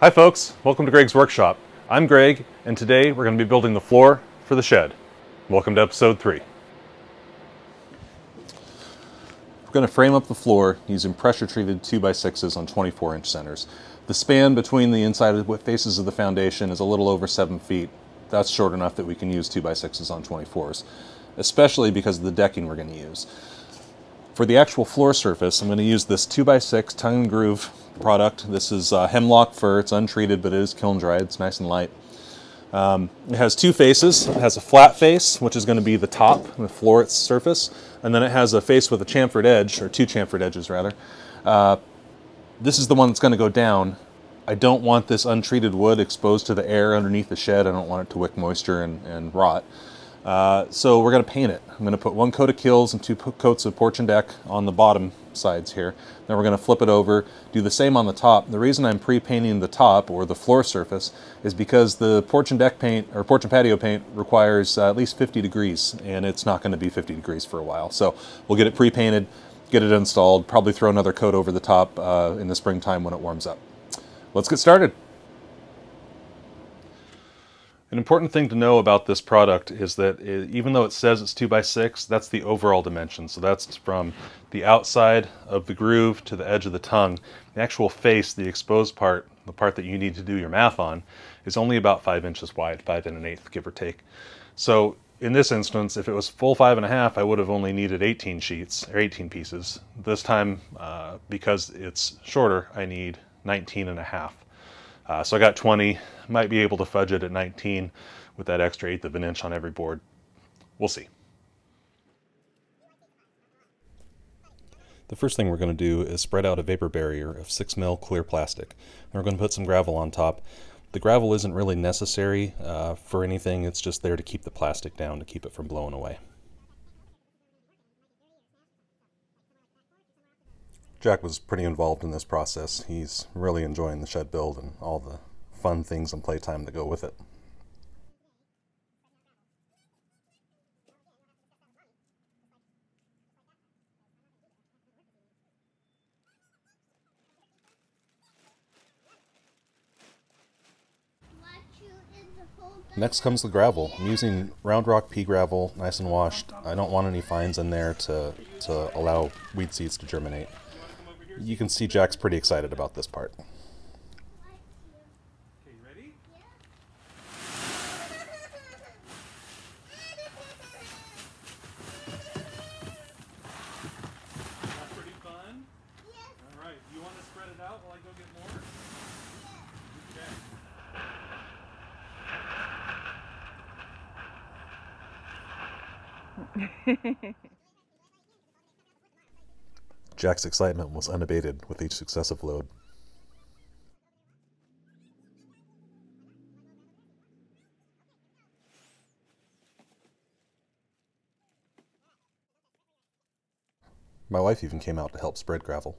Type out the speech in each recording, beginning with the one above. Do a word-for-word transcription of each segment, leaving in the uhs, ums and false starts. Hi folks, welcome to Greg's Workshop. I'm Greg, and today we're going to be building the floor for the shed. Welcome to episode three. We're going to frame up the floor using pressure-treated two by sixes on twenty-four inch centers. The span between the inside of the faces of the foundation is a little over seven feet. That's short enough that we can use two by sixes on twenty-fours, especially because of the decking we're going to use. For the actual floor surface, I'm going to use this two by six tongue and groove product. This is uh, hemlock fir. It's untreated, but it is kiln dried. It's nice and light. Um, it has two faces. It has a flat face, which is going to be the top, the floor its surface, and then it has a face with a chamfered edge, or two chamfered edges rather. Uh, this is the one that's going to go down. I don't want this untreated wood exposed to the air underneath the shed. I don't want it to wick moisture and, and rot. Uh, so we're going to paint it. I'm going to put one coat of Kills and two coats of Porch and Deck on the bottom sides here. Then we're going to flip it over, do the same on the top. The reason I'm pre-painting the top, or the floor surface, is because the Porch and Deck paint, or Porch and Patio paint, requires uh, at least fifty degrees, and it's not going to be fifty degrees for a while. So we'll get it pre-painted, get it installed, probably throw another coat over the top uh, in the springtime when it warms up. Let's get started. An important thing to know about this product is that it, even though it says it's two by six, that's the overall dimension. So that's from the outside of the groove to the edge of the tongue. The actual face, the exposed part, the part that you need to do your math on, is only about five inches wide, five and an eighth, give or take. So in this instance, if it was full five and a half, I would have only needed eighteen sheets, or eighteen pieces. This time, uh, because it's shorter, I need nineteen and a half. Uh, so I got twenty, might be able to fudge it at nineteen with that extra eighth of an inch on every board. We'll see. The first thing we're going to do is spread out a vapor barrier of six mil clear plastic. And we're going to put some gravel on top. The gravel isn't really necessary uh, for anything, it's just there to keep the plastic down, to keep it from blowing away. Jack was pretty involved in this process. He's really enjoying the shed build and all the fun things and playtime that go with it. Next comes the gravel. I'm using Round Rock pea gravel, nice and washed. I don't want any fines in there to, to allow weed seeds to germinate. You can see Jack's pretty excited about this part. Okay, ready? That's pretty fun? Yes. All right, you want to spread it out while I go get more? Yes. Okay. Jack's excitement was unabated with each successive load. My wife even came out to help spread gravel.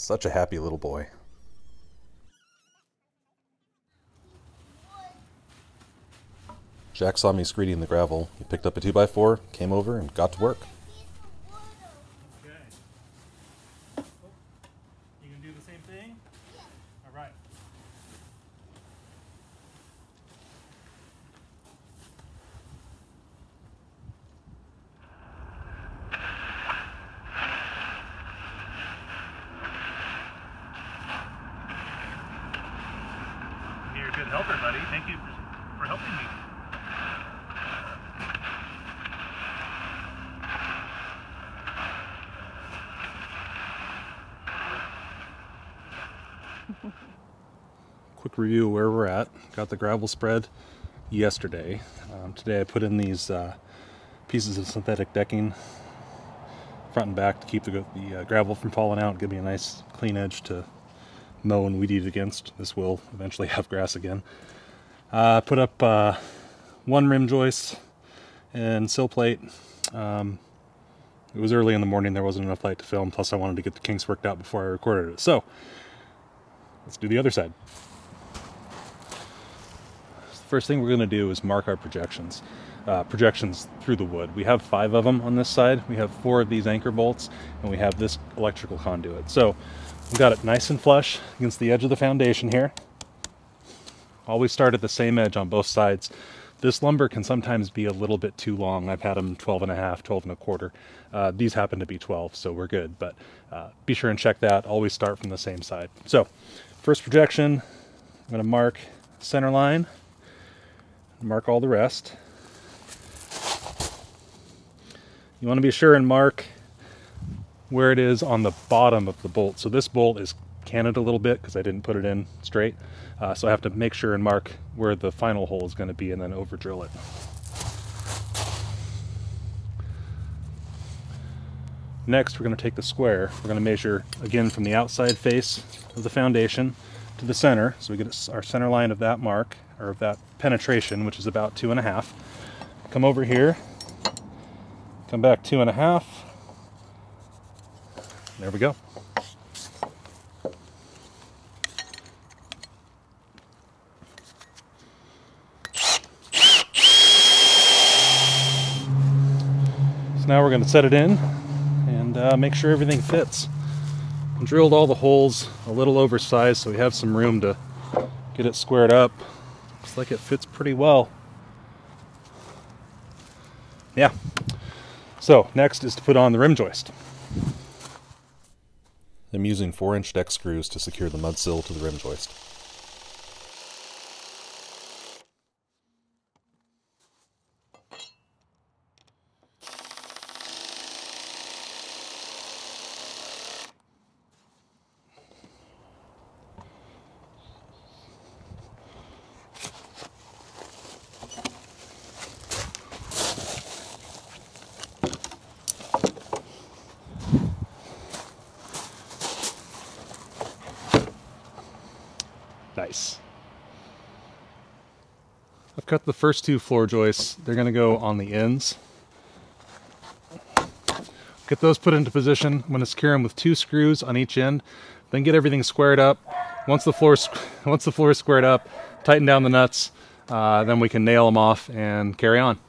Such a happy little boy. Jack saw me screeding the gravel. He picked up a two by four, came over, and got to work. Okay. Oh. You gonna do the same thing? Yeah. All right. Helper, buddy. Thank you for helping me. Quick review of where we're at. Got the gravel spread yesterday. Um, today I put in these uh, pieces of synthetic decking front and back to keep the, the uh, gravel from falling out and give me a nice clean edge to mow and weed eat against. This will eventually have grass again. I uh, put up uh, one rim joist and sill plate. Um, It was early in the morning, there wasn't enough light to film, plus I wanted to get the kinks worked out before I recorded it. So, let's do the other side. First thing we're going to do is mark our projections. Uh, projections through the wood. We have five of them on this side. We have four of these anchor bolts, and we have this electrical conduit. So we've got it nice and flush against the edge of the foundation here. Always start at the same edge on both sides. This lumber can sometimes be a little bit too long. I've had them twelve and a half, twelve and a quarter. Uh, these happen to be twelve, so we're good, but uh, be sure and check that. Always start from the same side. So first projection, I'm going to mark center line, mark all the rest. You want to be sure and mark where it is on the bottom of the bolt. So this bolt is canted a little bit because I didn't put it in straight. Uh, so I have to make sure and mark where the final hole is going to be and then over drill it. Next, we're going to take the square. We're going to measure again from the outside face of the foundation to the center. So we get our center line of that mark, or of that penetration, which is about two and a half. Come over here. Come back two and a half. There we go. So now we're going to set it in and uh, make sure everything fits. I drilled all the holes a little oversized, so we have some room to get it squared up. Looks like it fits pretty well. Yeah. So next is to put on the rim joist. I'm using four inch deck screws to secure the mud sill to the rim joist. Nice. I've cut the first two floor joists. They're going to go on the ends. Get those put into position. I'm going to secure them with two screws on each end, then get everything squared up. Once the floor, once the floor is squared up, tighten down the nuts, uh, then we can nail them off and carry on.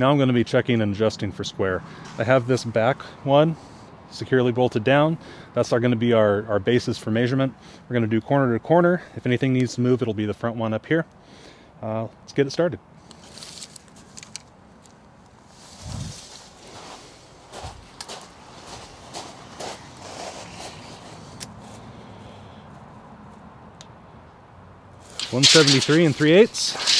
Now I'm going to be checking and adjusting for square. I have this back one securely bolted down. That's going to be our, our basis for measurement. We're going to do corner to corner. If anything needs to move, it'll be the front one up here. Uh, let's get it started. one seventy-three and three eighths.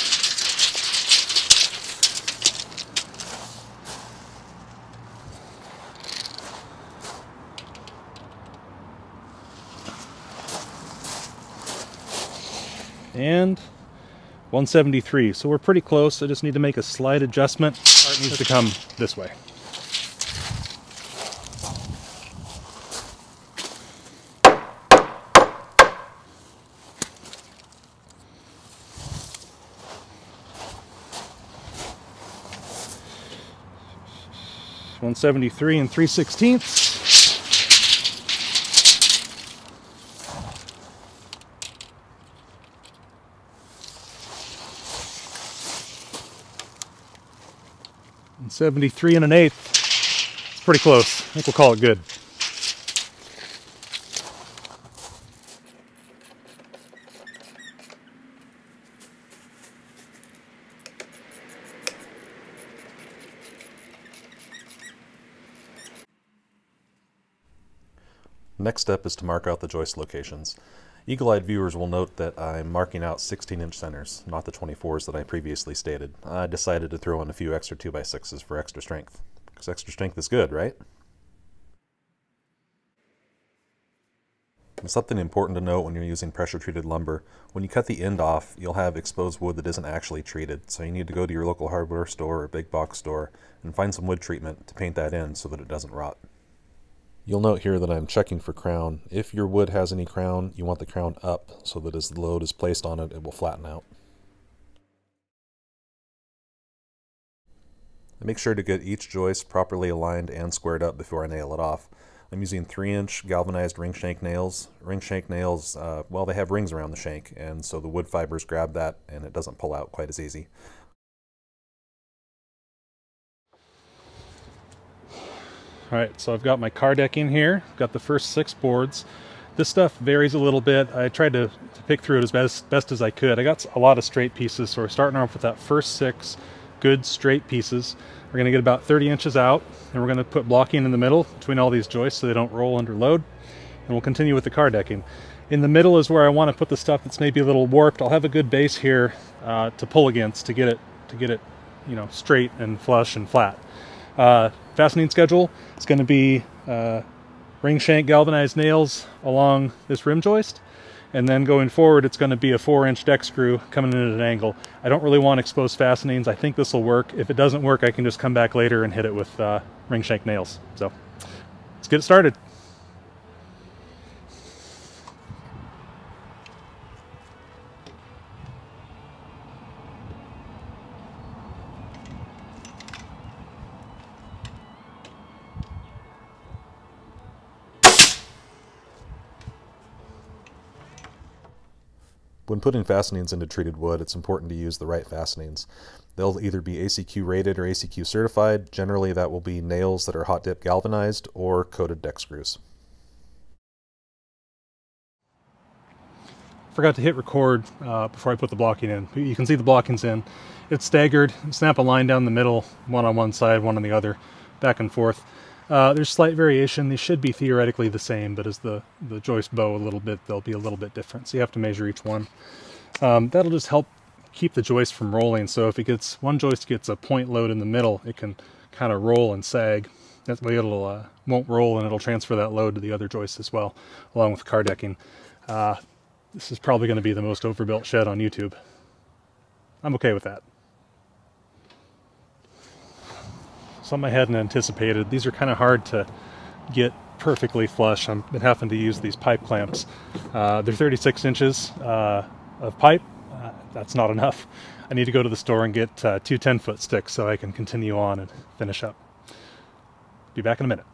And one seventy-three, so we're pretty close. I just need to make a slight adjustment. Art needs to come this way. one seventy-three and three sixteenths. seventy-three and an eighth. It's pretty close. I think we'll call it good. Next step is to mark out the joist locations. Eagle-eyed viewers will note that I'm marking out sixteen inch centers, not the twenty-fours that I previously stated. I decided to throw in a few extra two by sixes for extra strength. Because extra strength is good, right? And something important to note when you're using pressure-treated lumber, when you cut the end off, you'll have exposed wood that isn't actually treated. So you need to go to your local hardware store or big box store and find some wood treatment to paint that end so that it doesn't rot. You'll note here that I'm checking for crown. If your wood has any crown, you want the crown up so that as the load is placed on it, it will flatten out. And make sure to get each joist properly aligned and squared up before I nail it off. I'm using three inch galvanized ring shank nails. Ring shank nails, uh, well, they have rings around the shank, and so the wood fibers grab that and it doesn't pull out quite as easy. All right, so I've got my car deck in here. I've got the first six boards. This stuff varies a little bit. I tried to, to pick through it as best, best as I could. I got a lot of straight pieces, so we're starting off with that first six good straight pieces. We're going to get about thirty inches out, and we're going to put blocking in the middle between all these joists so they don't roll under load, and we'll continue with the car decking. In the middle is where I want to put the stuff that's maybe a little warped. I'll have a good base here uh, to pull against to get it, to get it, you know, straight and flush and flat. Uh, fastening schedule, it's going to be uh, ring shank galvanized nails along this rim joist, and then going forward it's going to be a four inch deck screw coming in at an angle. I don't really want exposed fastenings. I think this will work. If it doesn't work, I can just come back later and hit it with uh, ring shank nails. So let's get it started. When putting fastenings into treated wood, it's important to use the right fastenings. They'll either be A C Q rated or A C Q certified. Generally, that will be nails that are hot dip galvanized or coated deck screws. Forgot to hit record uh, before I put the blocking in. You can see the blocking's in. It's staggered. Snap a line down the middle, one on one side, one on the other, back and forth. Uh, there's slight variation. They should be theoretically the same, but as the, the joist bow a little bit, they'll be a little bit different. So you have to measure each one. Um, that'll just help keep the joist from rolling. So if it gets, one joist gets a point load in the middle, it can kind of roll and sag. That way it'll, uh, won't roll, and it'll transfer that load to the other joist as well, along with car decking. Uh, this is probably going to be the most overbuilt shed on YouTube. I'm okay with that. Something I hadn't anticipated. These are kind of hard to get perfectly flush. I've been having to use these pipe clamps. Uh, they're thirty-six inches uh, of pipe. Uh, that's not enough. I need to go to the store and get uh, two ten-foot sticks so I can continue on and finish up. Be back in a minute.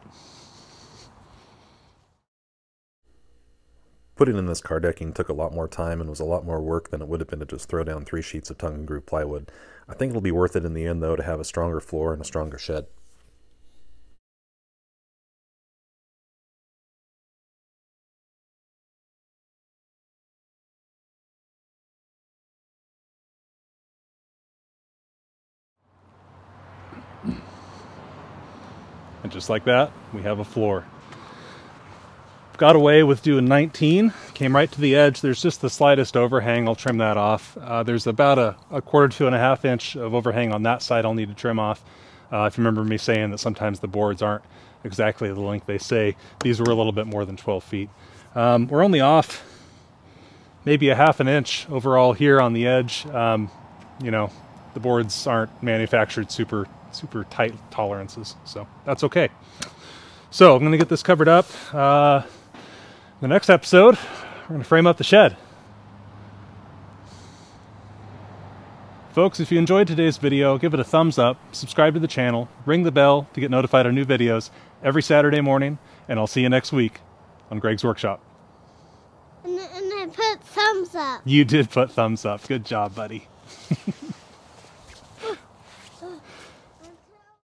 Putting in this car decking took a lot more time and was a lot more work than it would have been to just throw down three sheets of tongue and groove plywood. I think it'll be worth it in the end, though, to have a stronger floor and a stronger shed. And just like that, we have a floor. Got away with doing nineteen, came right to the edge. There's just the slightest overhang. I'll trim that off. Uh, there's about a, a quarter to and a half inch of overhang on that side I'll need to trim off. Uh, if you remember me saying that sometimes the boards aren't exactly the length they say, these were a little bit more than twelve feet. Um, we're only off maybe a half an inch overall here on the edge. Um, you know, the boards aren't manufactured super, super tight tolerances, so that's okay. So I'm going to get this covered up. Uh, The next episode, we're going to frame up the shed. Folks, if you enjoyed today's video, give it a thumbs up, subscribe to the channel, ring the bell to get notified of new videos every Saturday morning, and I'll see you next week on Greg's Workshop. And, and I put thumbs up. You did put thumbs up. Good job, buddy.